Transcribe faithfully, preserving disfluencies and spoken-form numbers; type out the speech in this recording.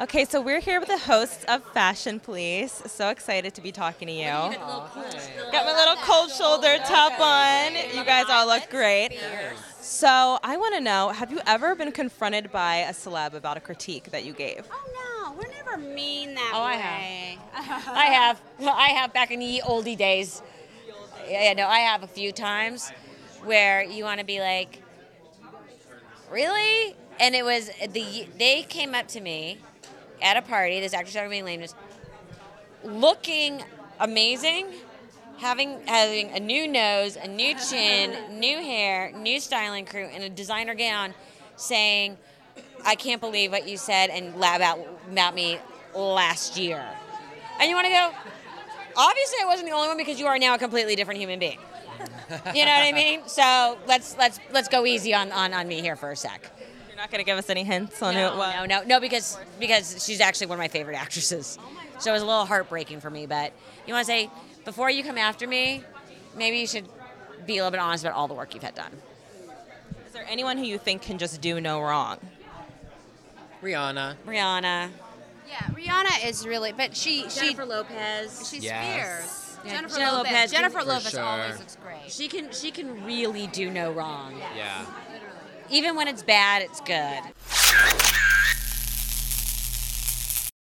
Okay, so we're here with the hosts of Fashion Police. So excited to be talking to you. you got, oh, cool. got my little cold shoulder top on. You guys all look great. So I want to know, have you ever been confronted by a celeb about a critique that you gave? Oh, no. We're never mean that oh, way. I have. I have. Well, I have back in the oldie days. Yeah, no, I have a few times where you want to be like, really? And it was, the they came up to me at a party, this actress that was being lame, looking amazing, having having a new nose, a new chin, new hair, new styling crew, and a designer gown, saying, I can't believe what you said and lab out about me last year. And you want to go, obviously I wasn't the only one, because you are now a completely different human being. You know what I mean? So let's let's let's go easy on, on, on me here for a sec. You're not gonna give us any hints on no, who it was? No, no, no, because because she's actually one of my favorite actresses. Oh my God. So it was a little heartbreaking for me. But you want to say, before you come after me, maybe you should be a little bit honest about all the work you've had done. Is there anyone who you think can just do no wrong? Rihanna. Rihanna. Yeah, Rihanna is really, but she Jennifer she Jennifer Lopez. She's yes. fierce. Yeah. Jennifer, Jennifer Lopez. Lopez. Jennifer for Lopez sure. always looks great. She can she can really do no wrong. Yes. Yeah. Even when it's bad, it's good.